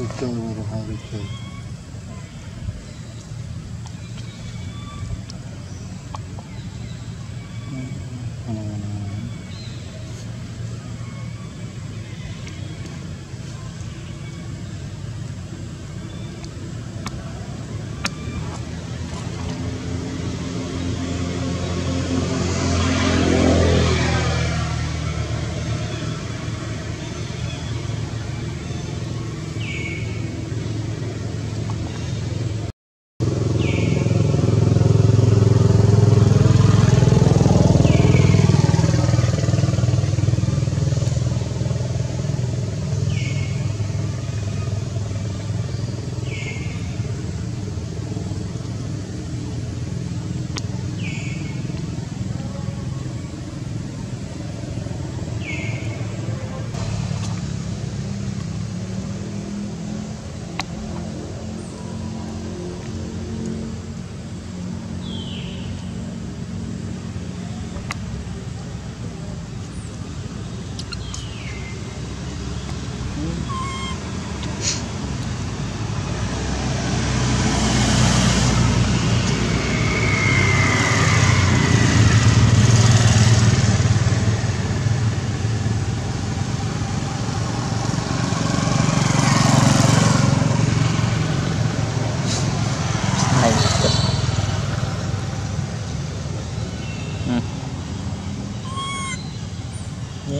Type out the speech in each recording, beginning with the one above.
It's going a little harder too.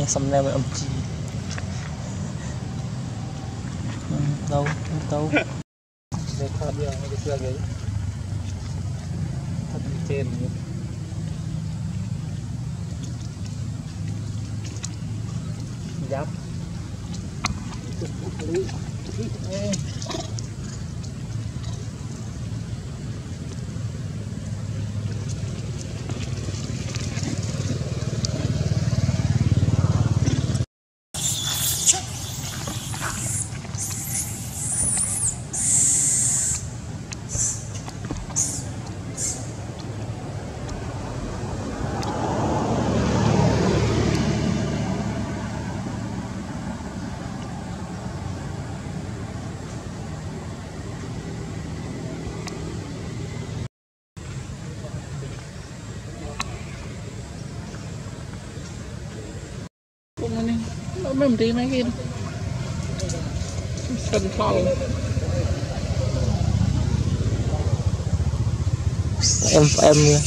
Xong leo với ông chi đâu đây thợ điều cái xưa đấy thợ trên giáp mềm tí mấy kia sân phong em